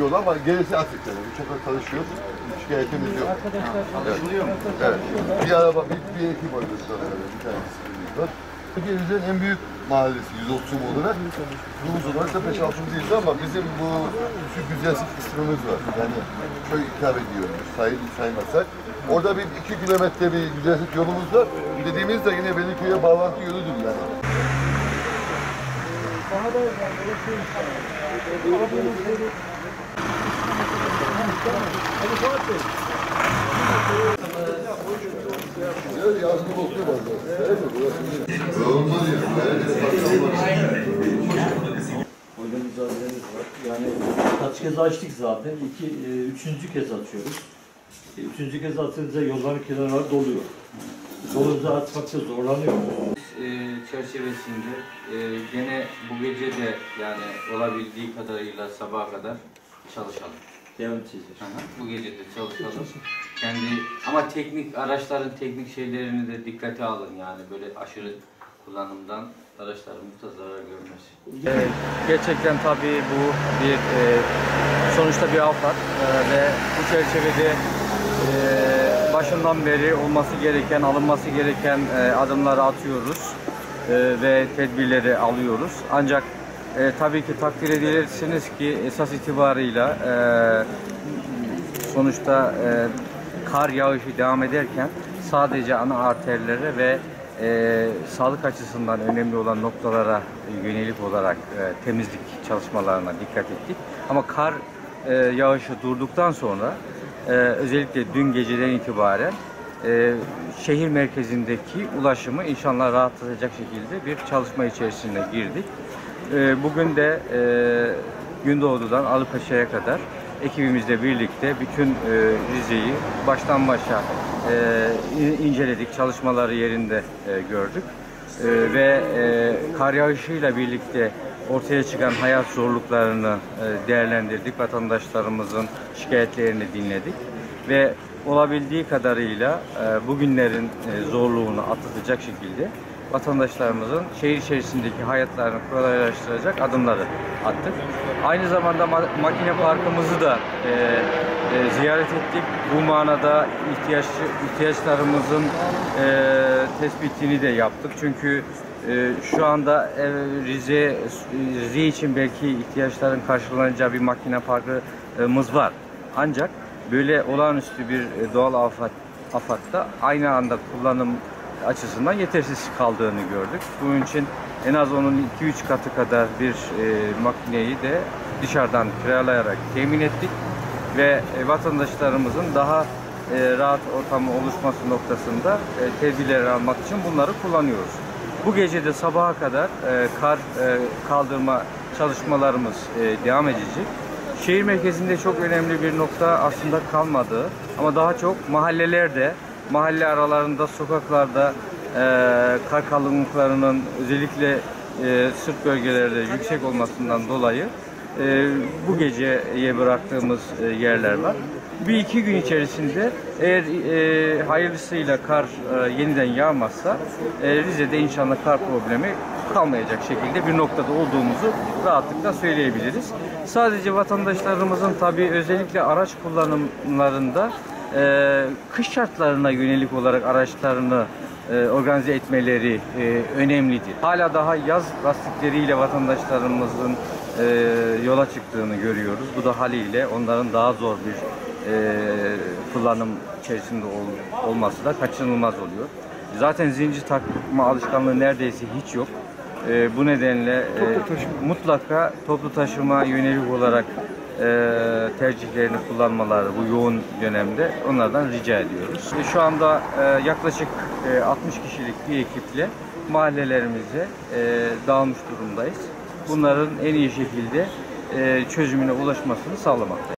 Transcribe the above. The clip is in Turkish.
Yola var, gerisi atıklar. Uçakla çalışıyoruz. Şikayetimiz yok. Anlaşılıyor mu? Evet. Bir araba, bir ekip var. Bir tanesi. Türkiye'nin en büyük mahallesi, 130 olarak. Rumuz olarak da 5-6'ımız değildi ama bizim bu güzel kısmımız var. Yani köy hitap ediyoruz, saymazsak. Orada bir 2 kilometre bir güzellik yolumuz var. Dediğimiz de yine Beliköy'e bağlantı yoludur yani. Oyla mücadelemiz var. Yani kaç kez açtık zaten. Üçüncü kez açıyoruz. Üçüncü kez atınca yolların kenarları doluyor. Dolunuza atmakta zorlanıyor. Çerçevesinde gene bu gece de yani olabildiği kadarıyla sabaha kadar çalışalım. Devam edeceğiz. Bu gece de çalışalım. Ama teknik araçların teknik şeylerini de dikkate alın yani böyle aşırı kullanımdan araçlarımız da zarar görmesin. Gerçekten tabii bu bir sonuçta bir afet ve bu çerçevede başından beri olması gereken, alınması gereken adımları atıyoruz ve tedbirleri alıyoruz. Ancak tabii ki takdir edilirsiniz ki esas itibarıyla sonuçta kar yağışı devam ederken sadece ana arterlere ve sağlık açısından önemli olan noktalara yönelik olarak temizlik çalışmalarına dikkat ettik. Ama kar yağışı durduktan sonra özellikle dün geceden itibaren şehir merkezindeki ulaşımı inşallah rahatlatacak şekilde bir çalışma içerisine girdik. Bugün de Gündoğdu'dan Alıpaşa'ya kadar ekibimizle birlikte bütün Rize'yi baştan başa inceledik, çalışmaları yerinde gördük ve kar yağışıyla birlikte ortaya çıkan hayat zorluklarını değerlendirdik, vatandaşlarımızın şikayetlerini dinledik ve olabildiği kadarıyla bugünlerin zorluğunu atlatacak şekilde vatandaşlarımızın şehir içerisindeki hayatlarını kolaylaştıracak adımları attık. Aynı zamanda makine parkımızı da ziyaret ettik. Bu manada ihtiyaçlarımızın tespitini de yaptık. Çünkü şu anda Rize için belki ihtiyaçların karşılanacağı bir makine parkımız var. Ancak böyle olağanüstü bir doğal afatta aynı anda kullanım açısından yetersiz kaldığını gördük. Bunun için en az onun 2-3 katı kadar bir makineyi de dışarıdan kiralayarak temin ettik ve vatandaşlarımızın daha rahat ortamı oluşması noktasında tedbirleri almak için bunları kullanıyoruz. Bu gece de sabaha kadar kar kaldırma çalışmalarımız devam edecek. Şehir merkezinde çok önemli bir nokta aslında kalmadı ama daha çok mahallelerde, mahalle aralarında, sokaklarda kar kalınlıklarının özellikle sırt bölgelerde yüksek olmasından dolayı bu geceye bıraktığımız yerler var. 1-2 gün içerisinde eğer hayırlısıyla kar yeniden yağmazsa Rize'de inşallah kar problemi kalmayacak şekilde bir noktada olduğumuzu rahatlıkla söyleyebiliriz. Sadece vatandaşlarımızın tabii özellikle araç kullanımlarında kış şartlarına yönelik olarak araçlarını organize etmeleri önemlidir. Hala daha yaz lastikleriyle vatandaşlarımızın yola çıktığını görüyoruz. Bu da haliyle onların daha zor bir kullanım içerisinde olması da kaçınılmaz oluyor. Zaten zincir takma alışkanlığı neredeyse hiç yok. Bu nedenle mutlaka toplu taşıma yönelik olarak tercihlerini kullanmaları bu yoğun dönemde onlardan rica ediyoruz. Şu anda yaklaşık 60 kişilik bir ekiple mahallelerimize dağılmış durumdayız. Bunların en iyi şekilde çözümüne ulaşmasını sağlamaktayız.